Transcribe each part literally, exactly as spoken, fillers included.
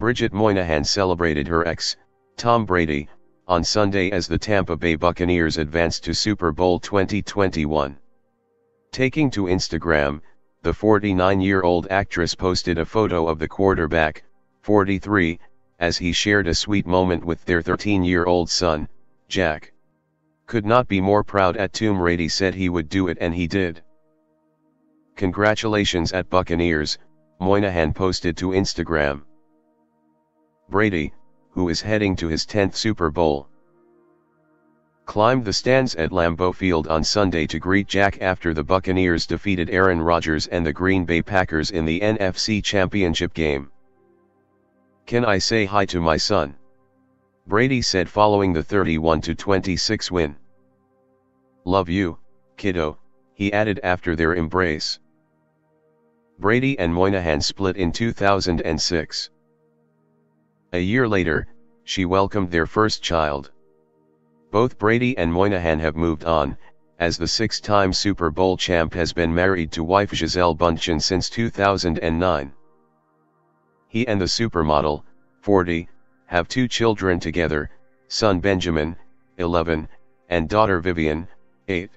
Bridget Moynahan celebrated her ex, Tom Brady, on Sunday as the Tampa Bay Buccaneers advanced to Super Bowl twenty twenty-one. Taking to Instagram, the forty-nine-year-old actress posted a photo of the quarterback, forty-three, as he shared a sweet moment with their thirteen-year-old son, Jack. "Could not be more proud at Tom Brady said he would do it and he did. Congratulations at Buccaneers," Moynahan posted to Instagram. Brady, who is heading to his tenth Super Bowl, climbed the stands at Lambeau Field on Sunday to greet Jack after the Buccaneers defeated Aaron Rodgers and the Green Bay Packers in the N F C Championship game. "Can I say hi to my son?" Brady said following the thirty-one to twenty-six win. "Love you, kiddo," he added after their embrace. Brady and Moynahan split in two thousand six. A year later, she welcomed their first child. Both Brady and Moynahan have moved on, as the six-time Super Bowl champ has been married to wife Gisele Bündchen since two thousand nine. He and the supermodel, forty, have two children together, son Benjamin, eleven, and daughter Vivian, eight.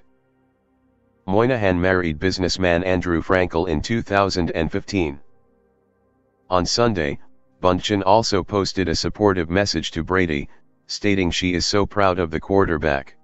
Moynahan married businessman Andrew Frankel in two thousand fifteen. On Sunday, Bündchen also posted a supportive message to Brady, stating she is so proud of the quarterback.